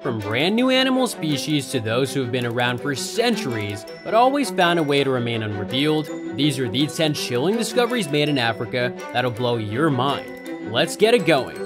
From brand new animal species to those who have been around for centuries but always found a way to remain unrevealed, these are the 10 chilling discoveries made in Africa that'll blow your mind. Let's get it going!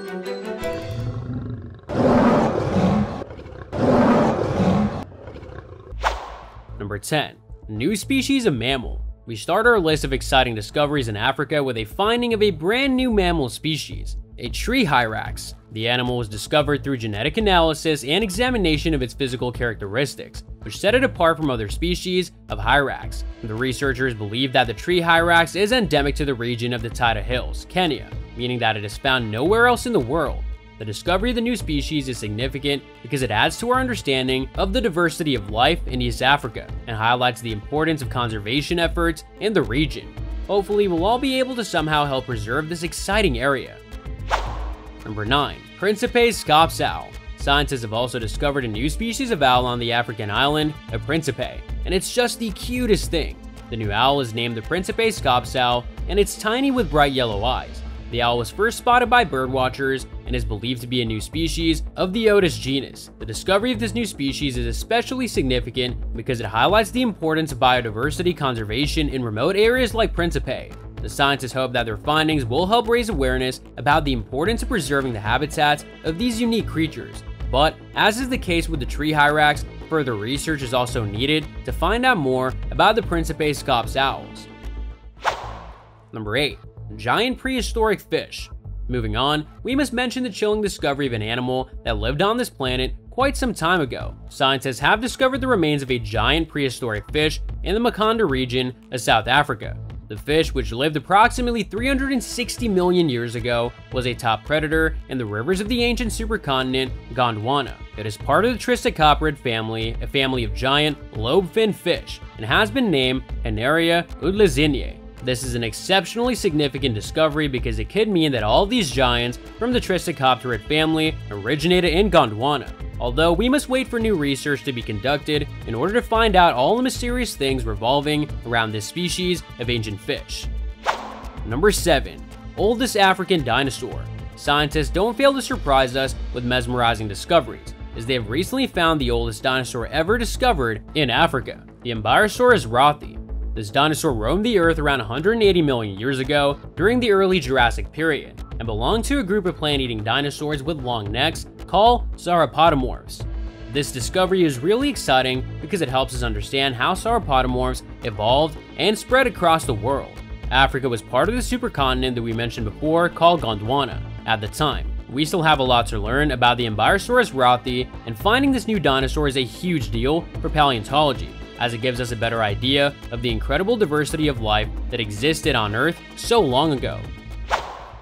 Number 10. New species of mammal. We start our list of exciting discoveries in Africa with a finding of a brand new mammal species, a tree hyrax. The animal was discovered through genetic analysis and examination of its physical characteristics, which set it apart from other species of hyrax. The researchers believe that the tree hyrax is endemic to the region of the Taita Hills, Kenya, meaning that it is found nowhere else in the world. The discovery of the new species is significant because it adds to our understanding of the diversity of life in East Africa and highlights the importance of conservation efforts in the region. Hopefully, we'll all be able to somehow help preserve this exciting area. Number 9. Principe Scops Owl. Scientists have also discovered a new species of owl on the African island of Principe, and it's just the cutest thing. The new owl is named the Principe Scops Owl, and it's tiny with bright yellow eyes. The owl was first spotted by birdwatchers and is believed to be a new species of the Otus genus. The discovery of this new species is especially significant because it highlights the importance of biodiversity conservation in remote areas like Principe. The scientists hope that their findings will help raise awareness about the importance of preserving the habitats of these unique creatures. But, as is the case with the tree hyrax, further research is also needed to find out more about the Principe Scops owls. Number 8. Giant prehistoric fish. Moving on, we must mention the chilling discovery of an animal that lived on this planet quite some time ago. Scientists have discovered the remains of a giant prehistoric fish in the Makonda region of South Africa. The fish, which lived approximately 360 million years ago, was a top predator in the rivers of the ancient supercontinent Gondwana. It is part of the Tristichopterid family, a family of giant lobe-finned fish, and has been named Anaria udlezinje. This is an exceptionally significant discovery because it could mean that all these giants from the Tristichopterid family originated in Gondwana. Although we must wait for new research to be conducted in order to find out all the mysterious things revolving around this species of ancient fish. Number 7. Oldest African dinosaur. Scientists don't fail to surprise us with mesmerizing discoveries, as they have recently found the oldest dinosaur ever discovered in Africa, the Amberosaurus Rothi. This dinosaur roamed the Earth around 180 million years ago during the early Jurassic period and belonged to a group of plant-eating dinosaurs with long necks called sauropodomorphs. This discovery is really exciting because it helps us understand how sauropodomorphs evolved and spread across the world. Africa was part of the supercontinent that we mentioned before called Gondwana at the time. We still have a lot to learn about the Amberosaurus rothi, and finding this new dinosaur is a huge deal for paleontology, as it gives us a better idea of the incredible diversity of life that existed on Earth so long ago.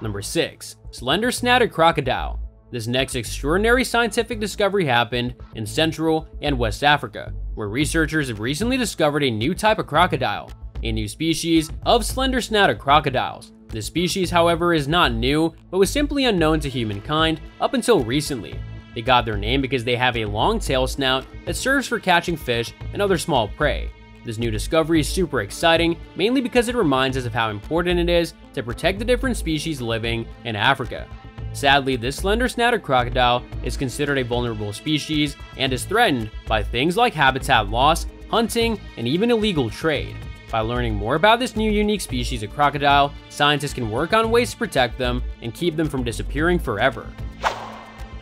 Number 6. Slender-snouted crocodile. This next extraordinary scientific discovery happened in Central and West Africa, where researchers have recently discovered a new type of crocodile, a new species of slender-snouted crocodiles. This species, however, is not new, but was simply unknown to humankind up until recently. They got their name because they have a long tail snout that serves for catching fish and other small prey. This new discovery is super exciting, mainly because it reminds us of how important it is to protect the different species living in Africa. Sadly, this slender-snouted crocodile is considered a vulnerable species and is threatened by things like habitat loss, hunting, and even illegal trade. By learning more about this new unique species of crocodile, scientists can work on ways to protect them and keep them from disappearing forever.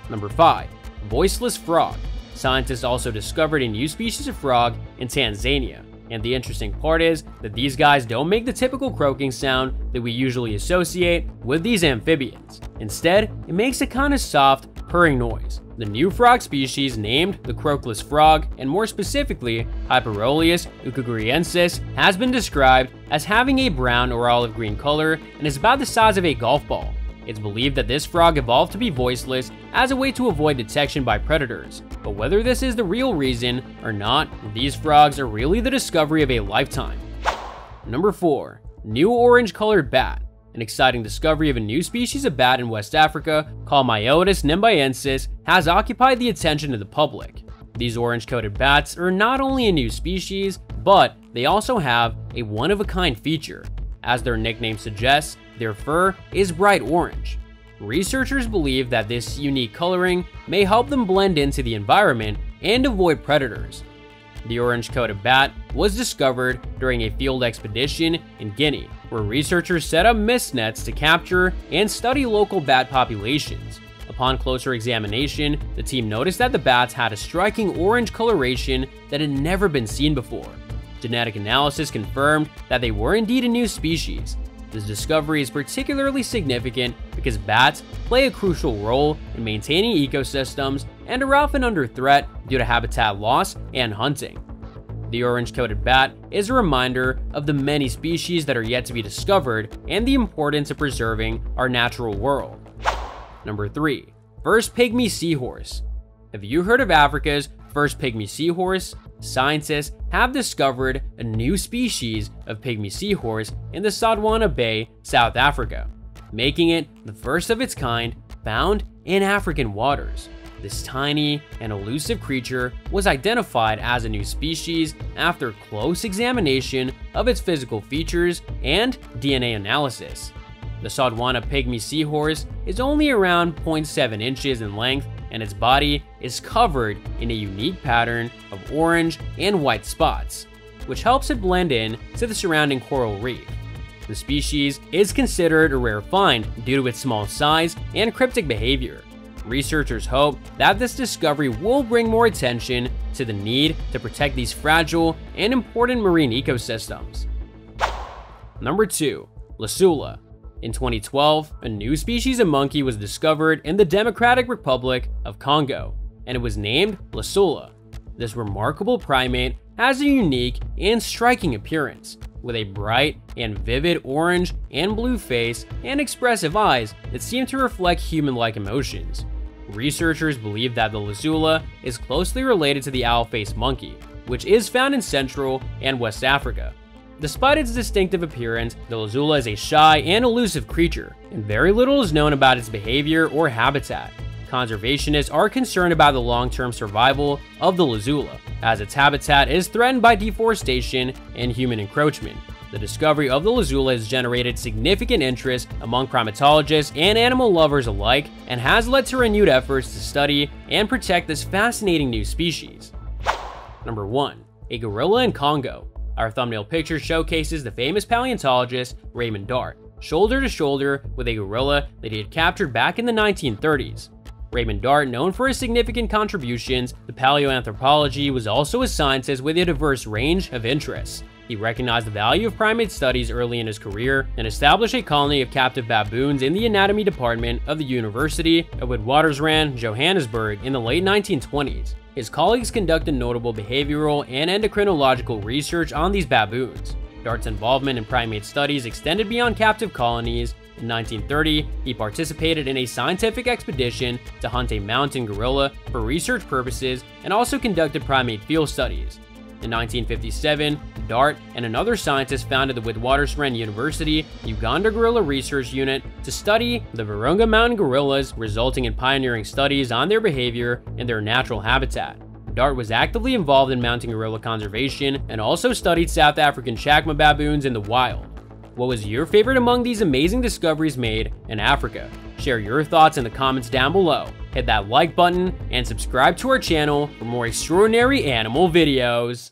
Number 5. Voiceless frog. Scientists also discovered a new species of frog in Tanzania, and the interesting part is that these guys don't make the typical croaking sound that we usually associate with these amphibians. Instead, it makes a kind of soft, purring noise. The new frog species, named the croakless frog, and more specifically Hyperolius ukeguriensis, has been described as having a brown or olive green color and is about the size of a golf ball. It's believed that this frog evolved to be voiceless as a way to avoid detection by predators. But whether this is the real reason or not, these frogs are really the discovery of a lifetime. Number 4. New orange-colored bat. An exciting discovery of a new species of bat in West Africa called Myotis nimbaiensis has occupied the attention of the public. These orange-coated bats are not only a new species, but they also have a one-of-a-kind feature. As their nickname suggests, their fur is bright orange. Researchers believe that this unique coloring may help them blend into the environment and avoid predators. The orange-coated bat was discovered during a field expedition in Guinea, where researchers set up mist nets to capture and study local bat populations. Upon closer examination, the team noticed that the bats had a striking orange coloration that had never been seen before. Genetic analysis confirmed that they were indeed a new species. This discovery is particularly significant because bats play a crucial role in maintaining ecosystems and are often under threat due to habitat loss and hunting. The orange-coated bat is a reminder of the many species that are yet to be discovered and the importance of preserving our natural world. Number 3. First pygmy seahorse. Have you heard of Africa's first pygmy seahorse? Scientists have discovered a new species of pygmy seahorse in the Sodwana Bay, South Africa, making it the first of its kind found in African waters. This tiny and elusive creature was identified as a new species after close examination of its physical features and DNA analysis. The Sodwana pygmy seahorse is only around 0.7 inches in length, and its body is covered in a unique pattern of orange and white spots, which helps it blend in to the surrounding coral reef. The species is considered a rare find due to its small size and cryptic behavior. Researchers hope that this discovery will bring more attention to the need to protect these fragile and important marine ecosystems. Number 2. Lesula. In 2012, a new species of monkey was discovered in the Democratic Republic of Congo, and it was named Lesula. This remarkable primate has a unique and striking appearance, with a bright and vivid orange and blue face and expressive eyes that seem to reflect human-like emotions. Researchers believe that the Lesula is closely related to the owl-faced monkey, which is found in Central and West Africa. Despite its distinctive appearance, the Lesula is a shy and elusive creature, and very little is known about its behavior or habitat. Conservationists are concerned about the long-term survival of the Lesula, as its habitat is threatened by deforestation and human encroachment. The discovery of the Lesula has generated significant interest among primatologists and animal lovers alike, and has led to renewed efforts to study and protect this fascinating new species. Number 1. A gorilla in Congo. Our thumbnail picture showcases the famous paleontologist Raymond Dart, shoulder to shoulder with a gorilla that he had captured back in the 1930s. Raymond Dart, known for his significant contributions to paleoanthropology, was also a scientist with a diverse range of interests. He recognized the value of primate studies early in his career and established a colony of captive baboons in the anatomy department of the University of Witwatersrand, Johannesburg in the late 1920s. His colleagues conducted notable behavioral and endocrinological research on these baboons. Dart's involvement in primate studies extended beyond captive colonies. In 1930, he participated in a scientific expedition to hunt a mountain gorilla for research purposes and also conducted primate field studies. In 1957, Dart and another scientist founded the Witwatersrand University Uganda Gorilla Research Unit to study the Virunga Mountain Gorillas, resulting in pioneering studies on their behavior and their natural habitat. Dart was actively involved in mountain gorilla conservation and also studied South African Chakma baboons in the wild. What was your favorite among these amazing discoveries made in Africa? Share your thoughts in the comments down below. Hit that like button and subscribe to our channel for more extraordinary animal videos.